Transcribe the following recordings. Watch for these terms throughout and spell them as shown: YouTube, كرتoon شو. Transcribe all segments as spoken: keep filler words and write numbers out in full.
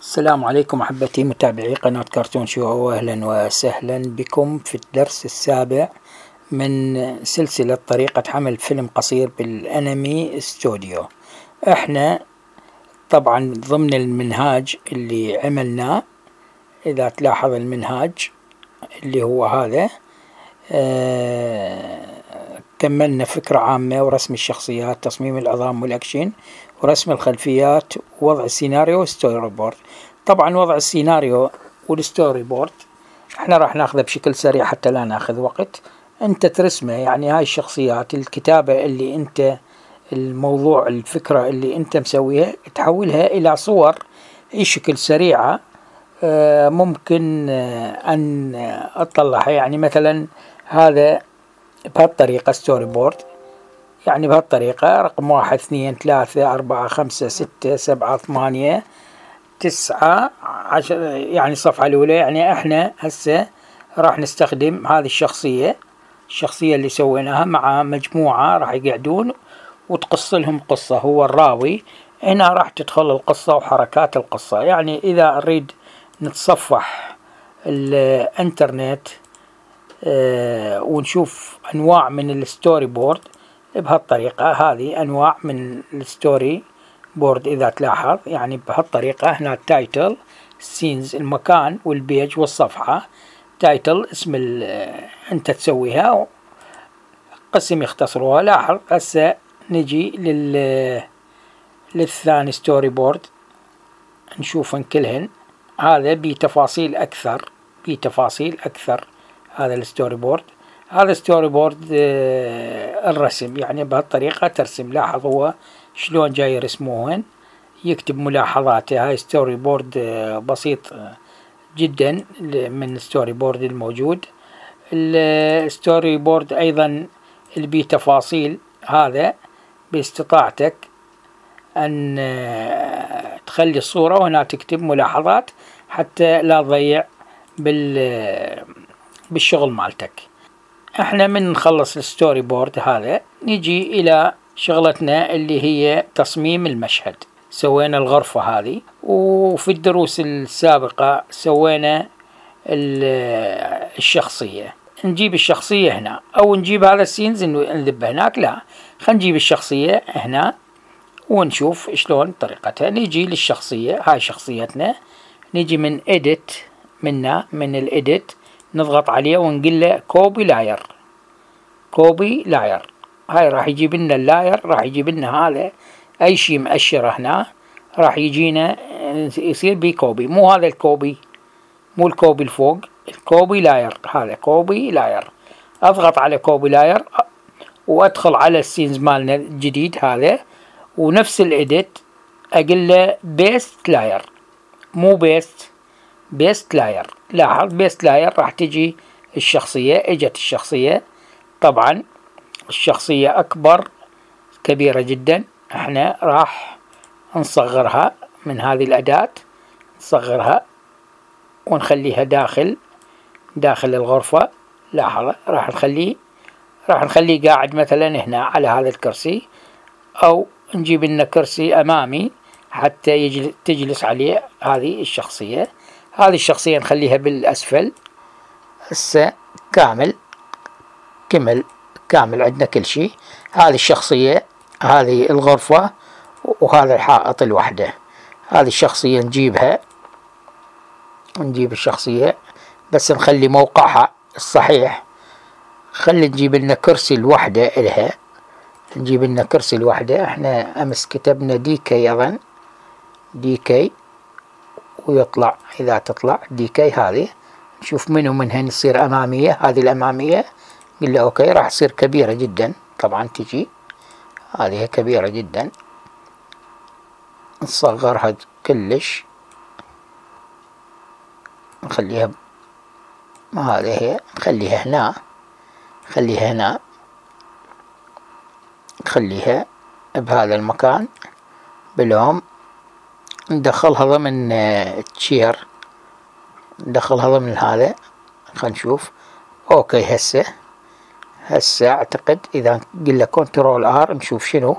السلام عليكم أحبتي متابعي قناة كرتون شو، وأهلا وسهلا بكم في الدرس السابع من سلسلة طريقة عمل فيلم قصير بالأنمي استوديو. احنا طبعا ضمن المنهاج اللي عملناه، إذا تلاحظ المنهاج اللي هو هذا، آه كملنا فكرة عامة ورسم الشخصيات، تصميم العظام والأكشن، ورسم الخلفيات، ووضع السيناريو والستوري بورد. طبعا وضع السيناريو والستوري بورد احنا راح ناخذه بشكل سريع حتى لا ناخذ وقت، انت ترسمه، يعني هاي الشخصيات، الكتابة اللي انت، الموضوع، الفكرة اللي انت مسويها تحولها الى صور بشكل سريعة اه ممكن اه ان اطلعها. يعني مثلا هذا بهالطريقة ستوري بورد، يعني بهالطريقة رقم واحد اثنين ثلاثة أربعة خمسة ستة سبعة ثمانية تسعة عشر، يعني الصفحة الأولى. يعني احنا هسه راح نستخدم هذه الشخصية الشخصية اللي سويناها مع مجموعة راح يقعدون وتقص لهم قصة، هو الراوي. هنا راح تدخل القصة وحركات القصة. يعني إذا أريد نتصفح الانترنت اه ونشوف أنواع من الستوري بورد بهالطريقة، هذه أنواع من الستوري بورد إذا تلاحظ، يعني بهالطريقة. هنا التايتل، السينز، المكان والبيج والصفحة. تايتل اسم أنت تسويها، قسم يختصروها. لاحظ هسه نجي لل للثاني ستوري بورد نشوفن كلهن، هذا بتفاصيل أكثر بتفاصيل أكثر. هذا الستوري بورد، هذا ستوري بورد آه الرسم، يعني بهالطريقة ترسم. لاحظ هو شلون جاي يرسموهن، يكتب ملاحظاته. هاي ستوري بورد آه بسيط آه جدا من ستوري بورد الموجود. الستوري بورد أيضا اللي بيه تفاصيل، هذا باستطاعتك أن آه تخلي الصورة وهنا تكتب ملاحظات حتى لا تضيع بال بالشغل مالتك. احنا من نخلص الستوري بورد هذا نجي الى شغلتنا اللي هي تصميم المشهد. سوينا الغرفة هذه، وفي الدروس السابقة سوينا الشخصية. نجيب الشخصية هنا او نجيب هذا السينز نذبه هناك، لا، خلينا نجيب الشخصية هنا ونشوف شلون طريقتها. نجي للشخصية، هاي شخصيتنا، نجي من اديت، منا من الاديت نضغط عليه ونقول له كوبي لاير. كوبي لاير هاي راح يجيب لنا اللاير، راح يجيب لنا هذا اي شيء مؤشر هنا، راح يجينا يصير بي كوبي. مو هذا الكوبي، مو الكوبي الفوق، الكوبي لاير هذا. كوبي لاير اضغط على كوبي لاير وادخل على السينز مالنا الجديد هذا، ونفس الاديت اقول له بيست لاير، مو بيست بيست لاير. لاحظ بيست لاير راح تجي الشخصية. اجت الشخصية، طبعا الشخصية اكبر، كبيرة جدا، احنا راح نصغرها من هذه الاداة، نصغرها ونخليها داخل داخل الغرفة. لاحظ راح نخليه راح نخليه قاعد مثلا هنا على هذا الكرسي، او نجيب لنا كرسي امامي حتى يجل تجلس عليه هذه الشخصية. هذه الشخصية نخليها بالأسفل. هسه كامل كمل كامل عندنا كل شيء. هذه الشخصية، هذه الغرفة، وهذا الحائط الوحدة. هذه الشخصية نجيبها، نجيب الشخصية بس نخلي موقعها الصحيح. خلي نجيب لنا كرسي الوحدة إلها، نجيب لنا كرسي الوحدة. احنا أمس كتبنا دي كي أظن، دي كي، ويطلع إذا تطلع دي كي هذه. نشوف منو منهن يصير أمامية، هذه الأمامية قل له أوكي، راح تصير كبيرة جدا. طبعا تجي هذه كبيرة جدا، نصغرها كلش، نخليها هذه هي، نخليها هنا، نخليها هنا، نخليها بهذا المكان بلوم. ندخلها ضمن التشير، ندخلها ضمن هذا. خلينا نشوف، اوكي هسه هسه اعتقد اذا قلنا كنترول ار نشوف شنو.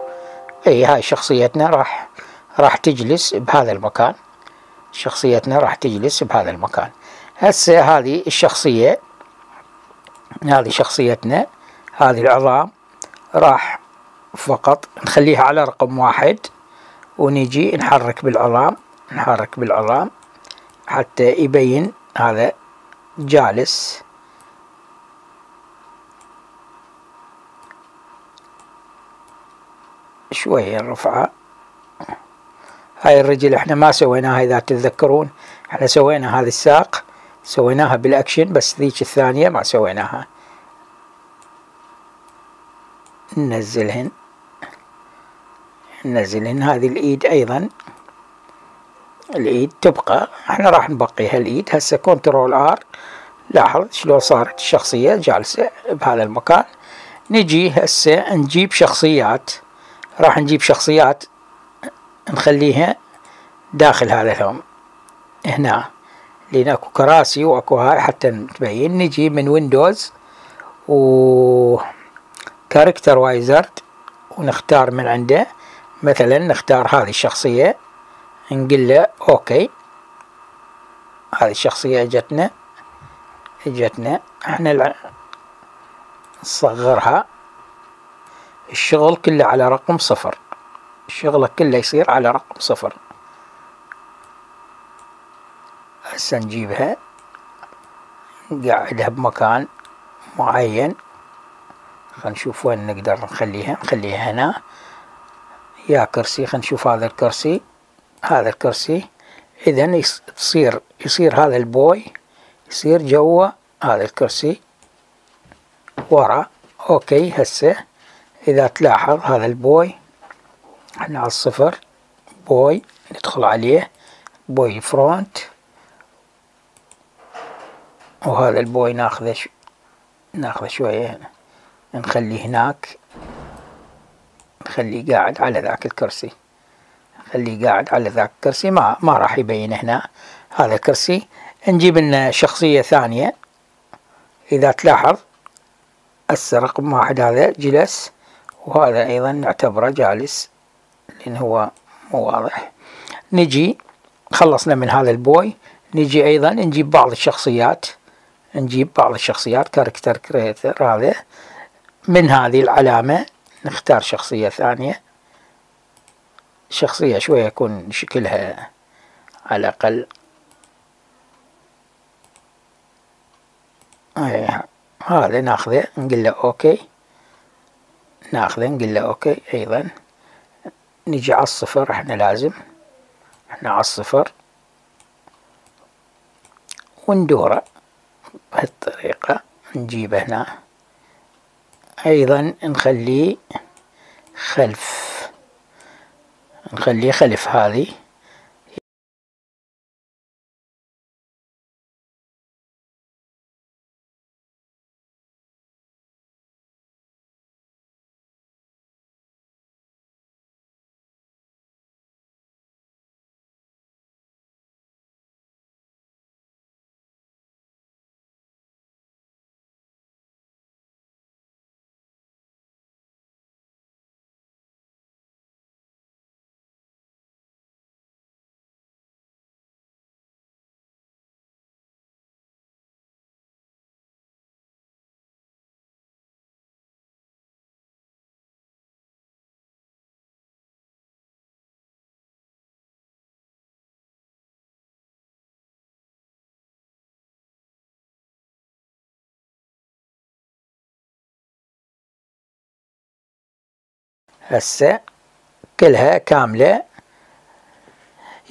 اي هاي شخصيتنا راح راح تجلس بهذا المكان، شخصيتنا راح تجلس بهذا المكان. هسه هذه الشخصية، هذه شخصيتنا، هذه العظام راح فقط نخليها على رقم واحد، ونجي نحرك بالعظام، نحرك بالعظام حتى يبين هذا جالس. شوية نرفعها. هاي الرجل احنا ما سويناها اذا تتذكرون، احنا سوينا هذا الساق سويناها بالاكشن، بس ذيك الثانية ما سويناها. ننزلهن، ننزلهن. هذه الايد ايضا، الايد تبقى، احنا راح نبقيها الايد. هسه كنترول ار، لاحظ شلون صارت الشخصية جالسة بهذا المكان. نجي هسه نجيب شخصيات، راح نجيب شخصيات نخليها داخل هذا الهوم هنا، لأن اكو كراسي واكو هاي حتى تبين. نجي من ويندوز و كاركتر وايزرد ونختار من عنده، مثلا نختار هذه الشخصية، نقول له اوكي. هذه الشخصية اجتنا، اجتنا احنا نصغرها. الشغل كله على رقم صفر، الشغل كله يصير على رقم صفر. هسه نجيبها نقعدها بمكان معين، خلينا نشوف وين نقدر نخليها. نخليها هنا يا كرسي، خلينا نشوف هذا الكرسي، هذا الكرسي. اذا يصير يصير هذا البوي يصير جوا هذا الكرسي ورا. اوكي هسه اذا تلاحظ هذا البوي احنا على الصفر، بوي ندخل عليه، بوي فرونت، وهذا البوي ناخذه شو... ناخذه شوية هنا نخليه هناك، نخليه قاعد على ذاك الكرسي، نخليه قاعد على ذاك الكرسي، ما ما راح يبين هنا هذا الكرسي. نجيب لنا شخصية ثانية، إذا تلاحظ هسه رقم واحد هذا جلس، وهذا أيضا نعتبره جالس لأن هو مو واضح. نجي خلصنا من هذا البوي، نجي أيضا نجيب بعض الشخصيات، نجيب بعض الشخصيات كاركتر كريتر. هذا من هذه العلامة نختار شخصية ثانية، شخصية شوية يكون شكلها على الأقل. هذا ناخذه نقول له أوكي، ناخذه نقول له أوكي. أيضا نجي على الصفر، احنا لازم احنا على الصفر وندوره بهالطريقة، نجيبه هنا. أيضا نخليه خلف، نخليه خلف هذه. هسه كلها كاملة.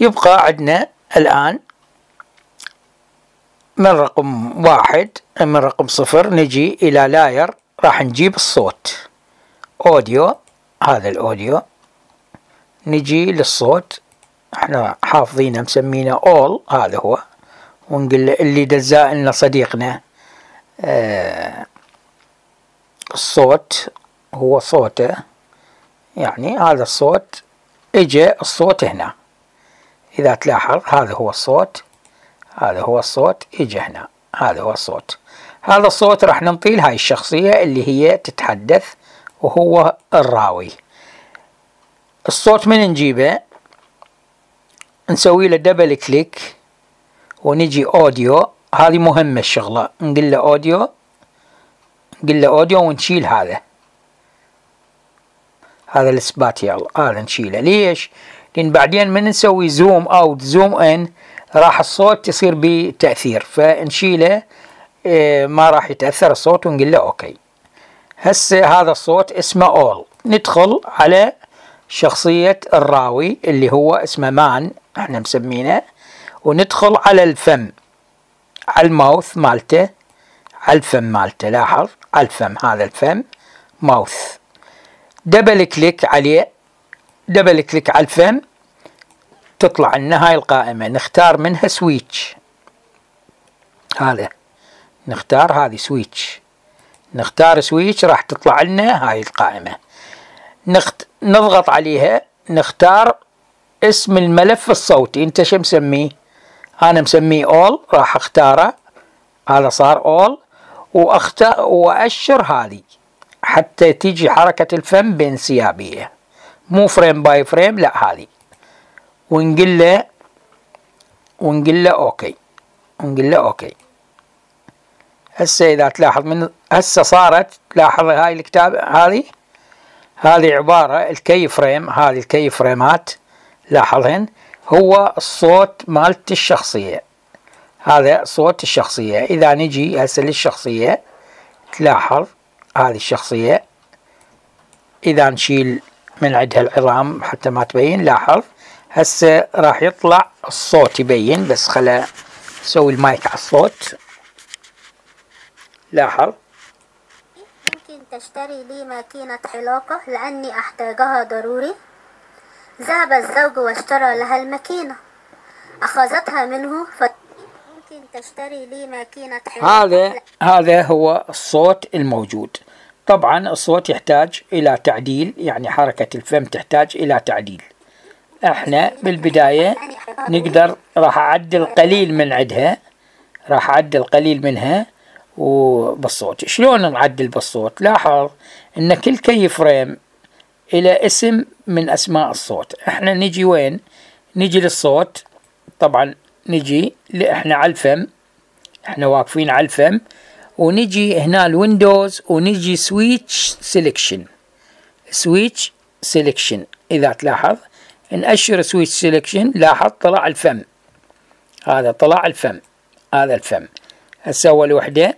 يبقى عندنا الآن من رقم واحد، من رقم صفر نجي إلى لاير، راح نجيب الصوت أوديو، هذا الأوديو. نجي للصوت، احنا حافظينه مسمينه أول، هذا هو، ونقول اللي دزاه لنا صديقنا آه الصوت هو صوته، يعني هذا الصوت. اجى الصوت هنا، اذا تلاحظ هذا هو الصوت، هذا هو الصوت اجى هنا، هذا هو الصوت. هذا الصوت راح ننطيه لهاي الشخصية اللي هي تتحدث وهو الراوي. الصوت من نجيبه نسوي له دبل كليك ونجي اوديو. هذه مهمة الشغلة، نقول له اوديو نقول له اوديو ونشيل هذا هذا الإثبات. يلا هذا نشيله. ليش؟ لأن بعدين من نسوي زوم أوت زوم إن راح الصوت يصير بتأثير، فنشيله اه ما راح يتأثر الصوت ونقول له أوكي. هسه هذا الصوت اسمه أول. ندخل على شخصية الراوي اللي هو اسمه مان احنا مسمينه، وندخل على الفم، على الماوث مالته، على الفم مالته. لاحظ على الفم، هذا الفم ماوث. دبل كليك عليه، دبل كليك على الفم، تطلع لنا هاي القائمة نختار منها سويتش. هذا نختار هذه سويتش، نختار سويتش راح تطلع لنا هاي القائمة. نخت... نضغط عليها نختار اسم الملف الصوتي. انت شو مسميه؟ انا مسميه اول، راح اختاره. هذا صار اول، واختار واشر هذه حتى تيجي حركة الفم بانسيابية، مو فريم باي فريم، لا هذه. ونقول له ونقول له اوكي، ونقول له اوكي. هسه اذا تلاحظ من هسه صارت، تلاحظ هاي الكتاب، هذه هذه عبارة الكي فريم، هذه الكي فريمات لاحظهن هو الصوت مالت الشخصية. هذا صوت الشخصية. اذا نجي هسه للشخصية تلاحظ هذه الشخصية، إذا نشيل من عندها العظام حتى ما تبين، لاحظ هسه راح يطلع الصوت يبين. بس خلا نسوي المايك على الصوت. لاحظ يمكن تشتري لي ماكينة حلاقة لأني أحتاجها ضروري. ذهب الزوج واشترى لها الماكينة، أخذتها منه فت... تشتري لي ماكينة حلاقة. هذا هذا هو الصوت الموجود. طبعا الصوت يحتاج الى تعديل، يعني حركة الفم تحتاج الى تعديل. احنا بالبداية نقدر راح اعدل قليل من عندها، راح اعدل قليل منها. وبالصوت شلون نعدل بالصوت؟ لاحظ ان كل كي فريم الى اسم من اسماء الصوت. احنا نجي وين؟ نجي للصوت. طبعا نجي احنا على الفم، احنا واقفين على الفم، ونجي هنا الويندوز ونجي سويتش سيلكشن. سويتش سيلكشن اذا تلاحظ نأشر سويتش سيلكشن، لاحظ طلع الفم. هذا طلع الفم، هذا الفم. هسه اول وحده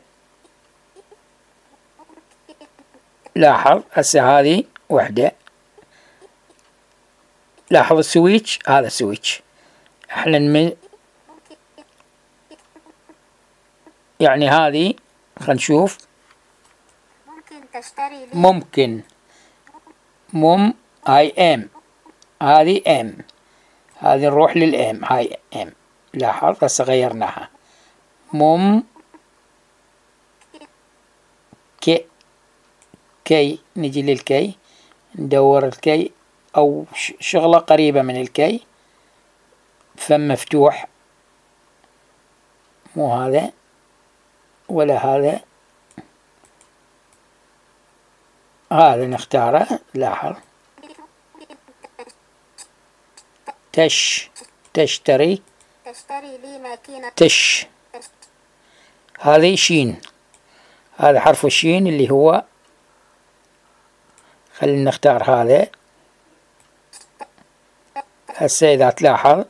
لاحظ، هسه هذه وحده لاحظ السويتش، هذا سويتش. احنا من يعني هذه خلينا نشوف. ممكن تشتري لي ممكن مم هاي ام، هذه ام، هذه نروح للام، هاي ام. لاحظ هسه غيرناها مم كي كي. نجي للكي ندور الكي او شغلة قريبة من الكي. فم مفتوح، مو هذا ولا هذا، هذا نختاره. لاحظ تش تشتري تشتري لي ماكينة تش. هذه شين، هذا حرف الشين اللي هو، خلينا نختار هذا. هسه إذا تلاحظ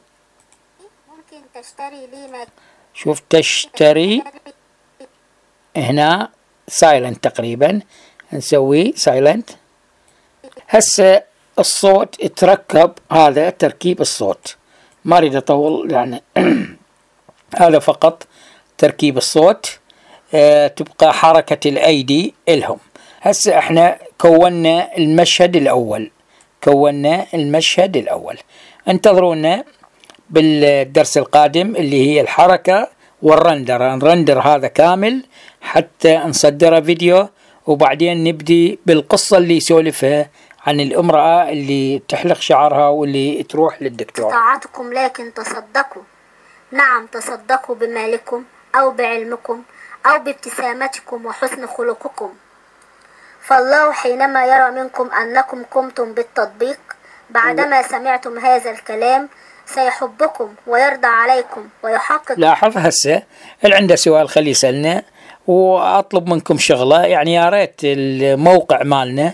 ممكن تشتري لي ماكينة، شوف تشتري هنا سايلنت تقريبا، نسوي سايلنت. هسه الصوت يتركب، هذا تركيب الصوت، ما اريد اطول يعني هذا فقط تركيب الصوت. آه تبقى حركة الايدي الهم. هسه احنا كونا المشهد الاول، كونا المشهد الاول. انتظرونا بالدرس القادم اللي هي الحركة والرندر. نرندر هذا كامل حتى نصدره فيديو، وبعدين نبدي بالقصة اللي يسولفها عن الامرأة اللي تحلق شعرها واللي تروح للدكتور. طاعتكم لكن تصدقوا، نعم تصدقوا بمالكم أو بعلمكم أو بابتسامتكم وحسن خلقكم، فالله حينما يرى منكم أنكم قمتم بالتطبيق بعدما سمعتم هذا الكلام سيحبكم ويرضى عليكم ويحقق. لاحظ هسه اللي عنده سؤال خليه يسألنا، وأطلب منكم شغلة، يعني يا ريت الموقع مالنا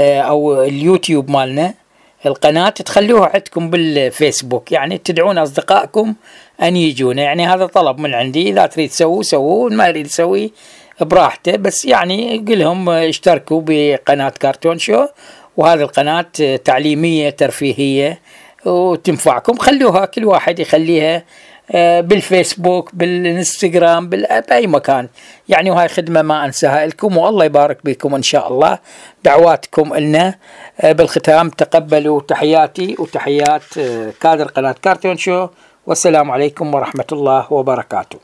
أو اليوتيوب مالنا القناة تخلوها عندكم بالفيسبوك، يعني تدعون أصدقائكم أن يجونا، يعني هذا طلب من عندي. إذا تريد تسووه سووه، ما يريد يسويه براحته، بس يعني قل لهم اشتركوا بقناة كرتون شو، وهذه القناة تعليمية ترفيهية وتنفعكم، خلوها كل واحد يخليها بالفيسبوك بالانستغرام بأي مكان، يعني وهاي خدمة ما أنساها لكم، والله يبارك بكم إن شاء الله. دعواتكم لنا. بالختام تقبلوا تحياتي وتحيات كادر قناة كرتون شو، والسلام عليكم ورحمة الله وبركاته.